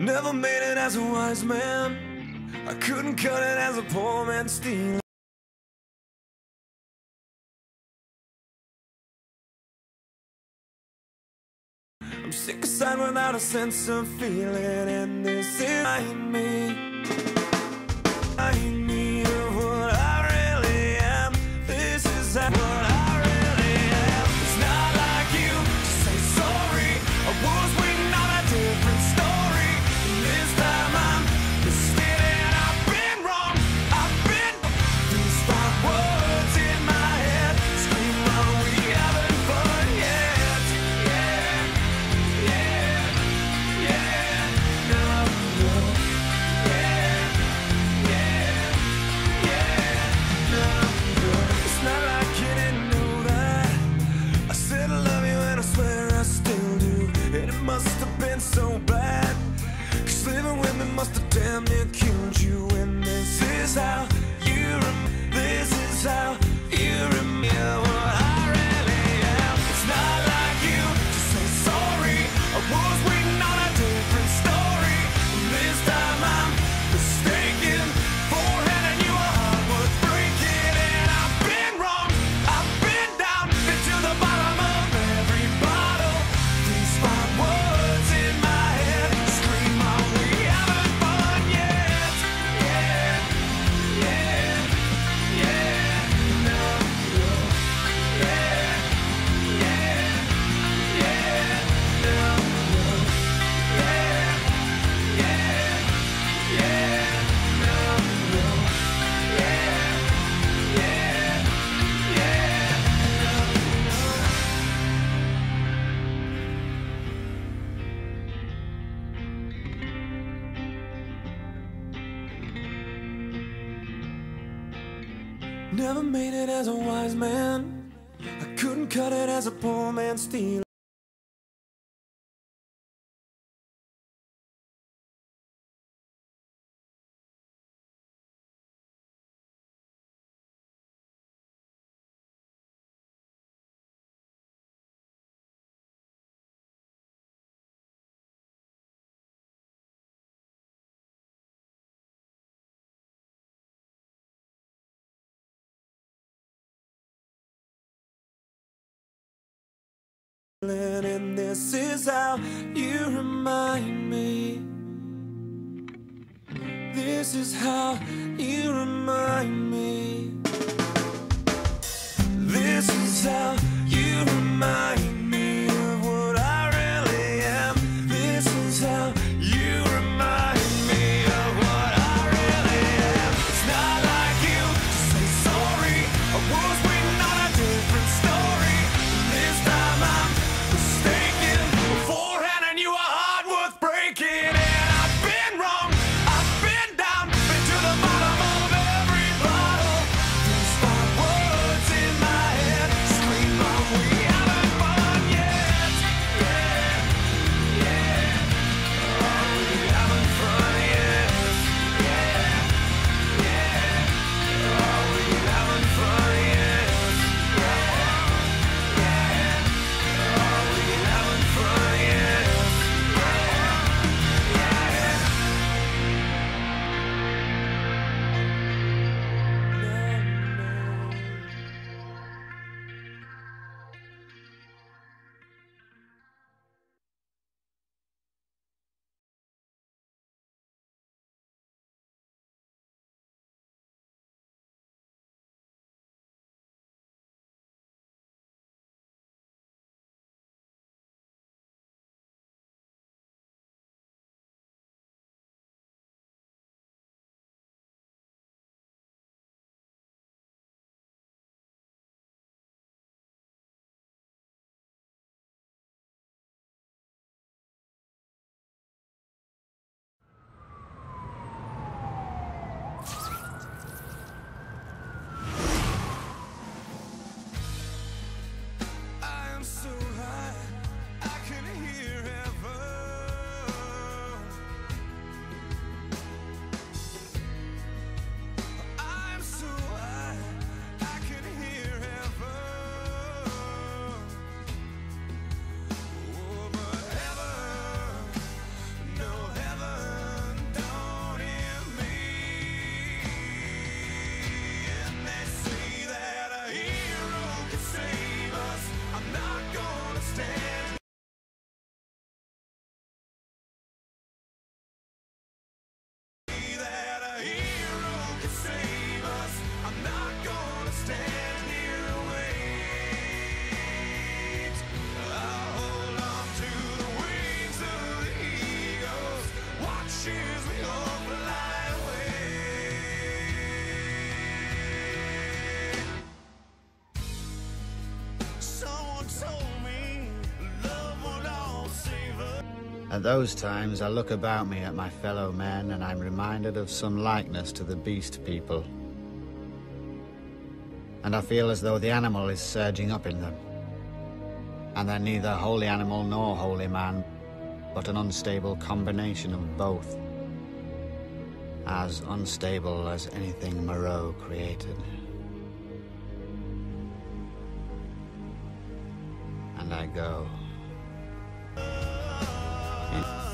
Never made it as a wise man. I couldn't cut it as a poor man stealing. I'm sick aside without a sense of feeling, and this is ain't me. I ain't me of what I really am. This is what I really am. It's not like you to say sorry. I was waiting on a different story, and this time I'm mistaken. I've been wrong. I've been these five words in my head. Scream while we haven't fun yet. Yeah, yeah, yeah. No, no. Yeah, yeah, yeah. No, no. It's not like you didn't know that. I said I love you and I swear I still do. And it must have been so bad, 'cause living with me must have damn near killed you. And this is how you this is how you remember what I really am. It's not like you to say sorry. I was waiting on a different story, and this time I'm mistaken for handing you a heart worth breaking. And I've been wrong. I've been down, been to the bottom of every bottle. These five words in my head scream, "Are we having fun yet?" Yeah, yeah, yeah. No, no. Yeah, yeah, yeah. No, no. Yeah, yeah, yeah. No, no. Yeah, yeah, yeah. Never made it as a wise man. I couldn't cut it as a poor man stealing. And this is how you remind me. This is how you remind me. This is how you remind me of what I really am. This is how you remind me of what I really am. It's not like you to say sorry. I was waiting on a different story, and this time I'm mistaken for handing you a heart worth breaking. And I've been wrong. I've been down, been to the bottom of every bottle. These five words in my head scream. At those times, I look about me at my fellow men, and I'm reminded of some likeness to the beast people. And I feel as though the animal is surging up in them. And they're neither holy animal nor holy man, but an unstable combination of both. As unstable as anything Moreau created. And I go. Away.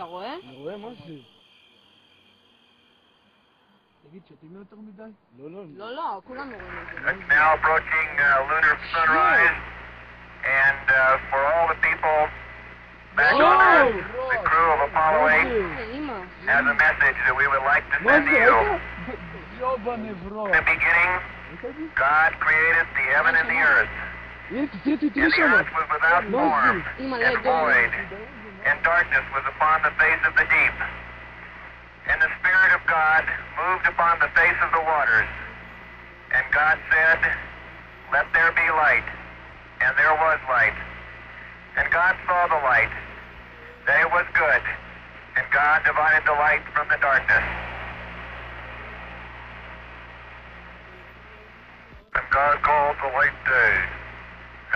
dago, Dago, mazi. Egitxo, timinotako bitai? Lola, okura mugu. Now approaching lunar sunrise. And for all the people back on Earth, the crew of Apollo 8 has a message that we would like to send to you. In the beginning, God created the heaven and the earth. And the earth was without form and void, and darkness was upon the face of the deep. And the Spirit of God moved upon the face of the waters. And God said, "Let there be light." And there was light. And God saw the light, that it was good. And God divided the light from the darkness. And God called the light day.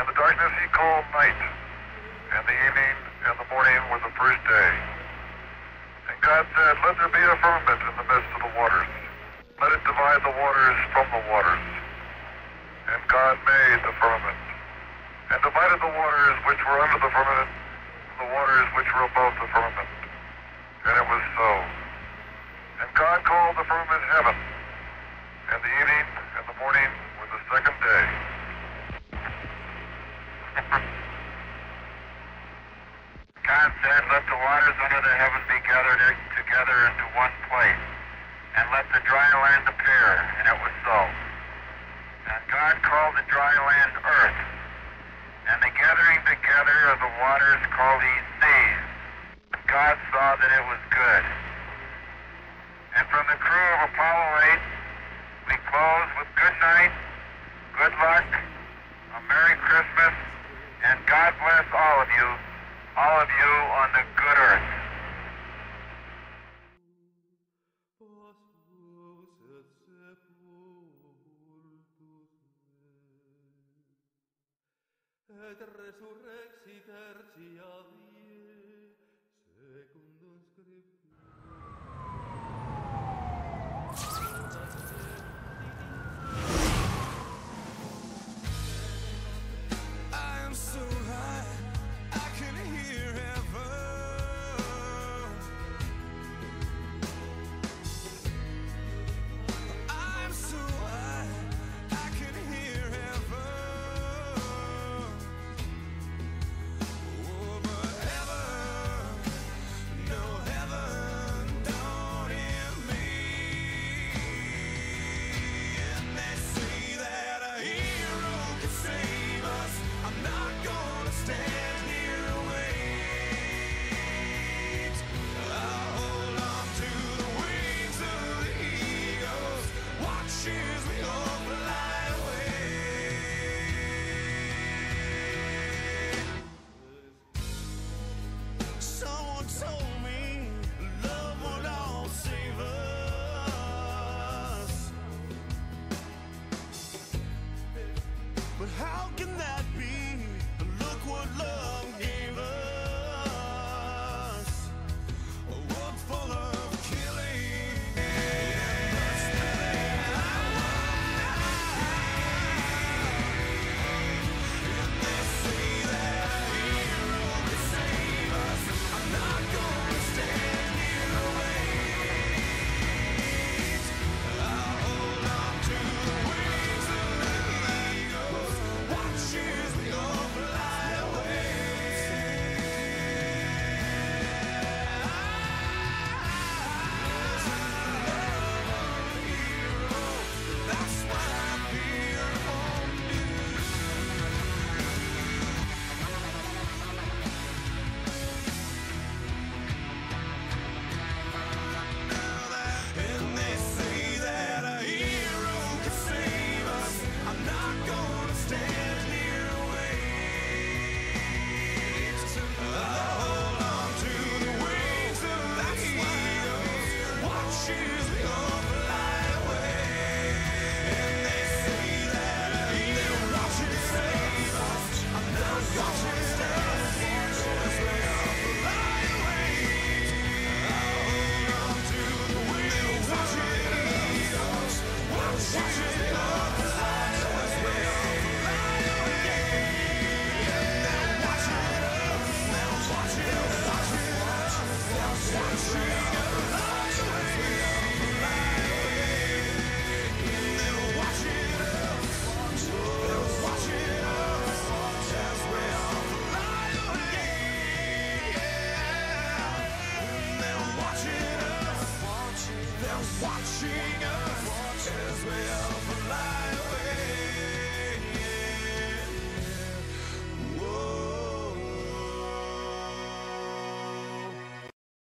And the darkness he called night, and the evening and the morning were the first day. And God said, "Let there be a firmament in the midst of the waters. Let it divide the waters from the waters." And God made the firmament, and divided the waters which were under the firmament from the waters which were above the firmament. And it was so. And God called the firmament heaven, and the evening and the morning were the second day. God said, "Let the waters under the heaven be gathered together into one place, and let the dry land appear," and it was so. And God called the dry land earth, and the gathering together of the waters called he seas. God saw that it was good. And from the crew of Apollo 8, we close with good night, good luck, a Merry Christmas, and God bless all of you on the good earth. How can that